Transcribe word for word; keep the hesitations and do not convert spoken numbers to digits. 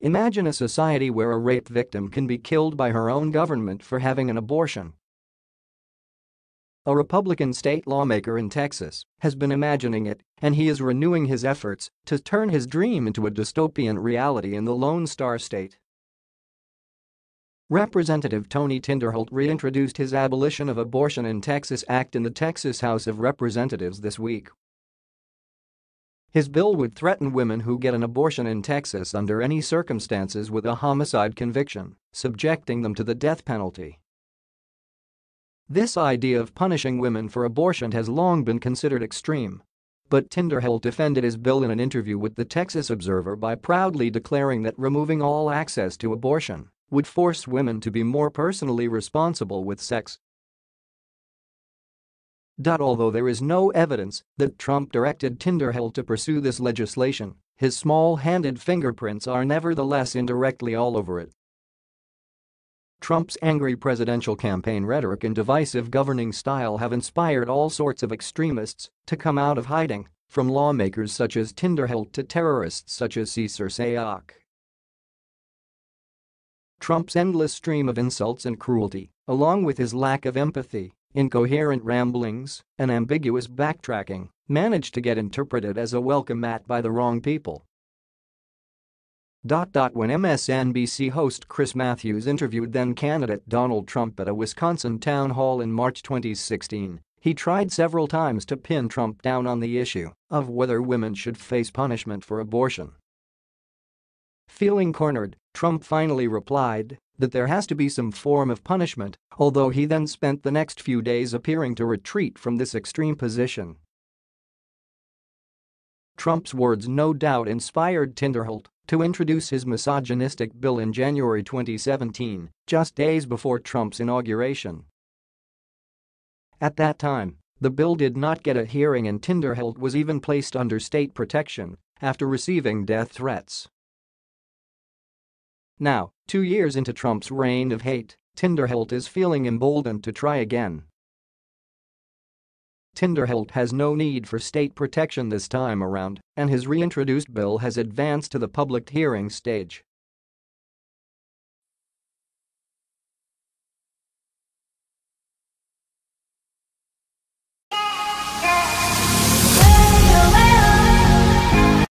Imagine a society where a rape victim can be killed by her own government for having an abortion. A Republican state lawmaker in Texas has been imagining it, and he is renewing his efforts to turn his dream into a dystopian reality in the Lone Star State. Representative Tony Tinderholt reintroduced his Abolition of Abortion in Texas Act in the Texas House of Representatives this week. His bill would threaten women who get an abortion in Texas under any circumstances with a homicide conviction, subjecting them to the death penalty. This idea of punishing women for abortion has long been considered extreme. But Tinderholt defended his bill in an interview with the Texas Observer by proudly declaring that removing all access to abortion would force women to be more personally responsible with sex. Although there is no evidence that Trump directed Tinderholt to pursue this legislation, his small-handed fingerprints are nevertheless indirectly all over it. Trump's angry presidential campaign rhetoric and divisive governing style have inspired all sorts of extremists to come out of hiding, from lawmakers such as Tinderholt to terrorists such as Cesar Sayoc. Trump's endless stream of insults and cruelty, along with his lack of empathy, incoherent ramblings, and ambiguous backtracking, managed to get interpreted as a welcome mat by the wrong people. When M S N B C host Chris Matthews interviewed then-candidate Donald Trump at a Wisconsin town hall in March twenty sixteen, he tried several times to pin Trump down on the issue of whether women should face punishment for abortion. Feeling cornered, Trump finally replied that there has to be some form of punishment, although he then spent the next few days appearing to retreat from this extreme position. Trump's words no doubt inspired Tinderholt to introduce his misogynistic bill in January twenty seventeen, just days before Trump's inauguration. At that time, the bill did not get a hearing and Tinderholt was even placed under state protection after receiving death threats. Now, two years into Trump's reign of hate, Tinderholt is feeling emboldened to try again. Tinderholt has no need for state protection this time around, and his reintroduced bill has advanced to the public hearing stage.